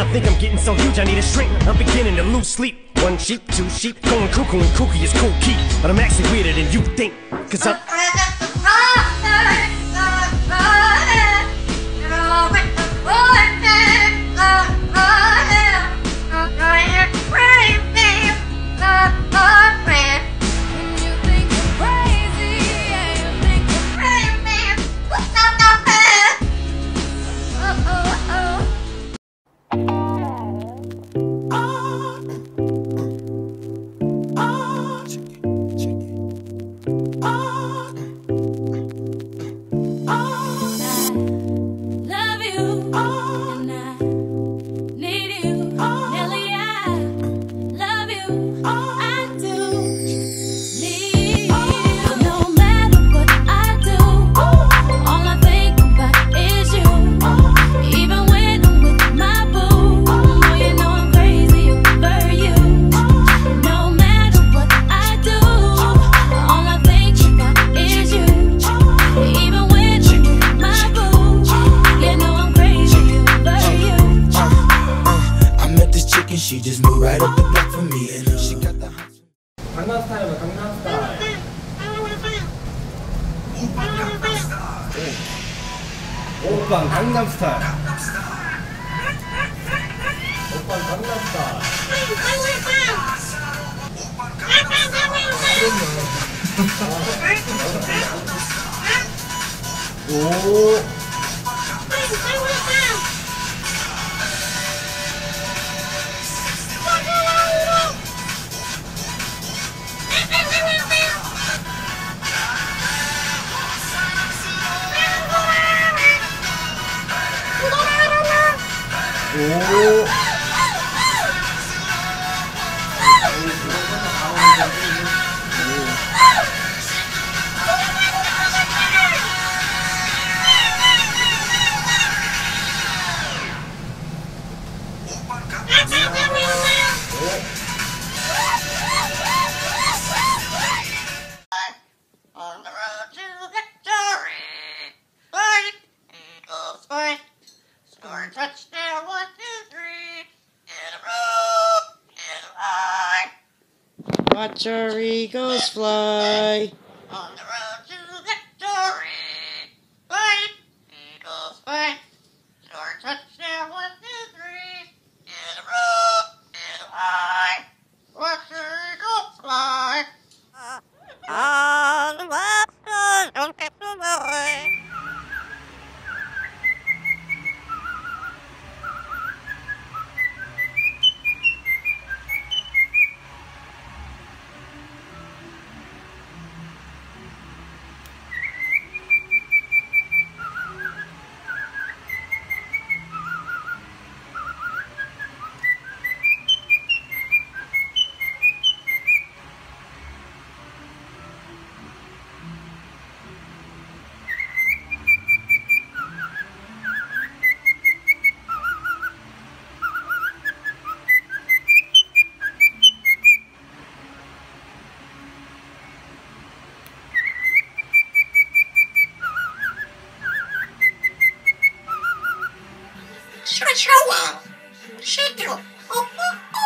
I think I'm getting so huge I need a shrink. I'm beginning to lose sleep. One sheep, two sheep, going cuckoo and kooky is cool key. But I'm actually weirder than you think, cause I'm Gangnam Style, Gangnam Style. 오빠 Gangnam Style. 오빠 Gangnam Style. 오. 오. Watch our eagles fly. On the road to victory. Fly, eagles fly. Score touchdown, 1, 2, 3. In a row, in a line. Watch our eagles fly. On the road, don't get the boy. Shower, shake it up, oh oh oh,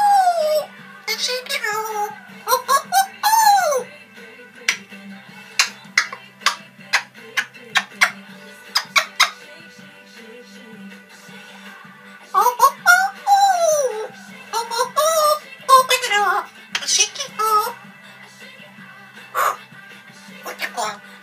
and shake it up, oh oh oh oh. Oh oh oh oh, oh oh oh, open it up, shake it up. What the fuck?